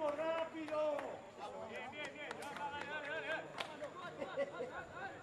¡Rápido! ¡Bien, bien, bien! ¡Dale, dale, dale!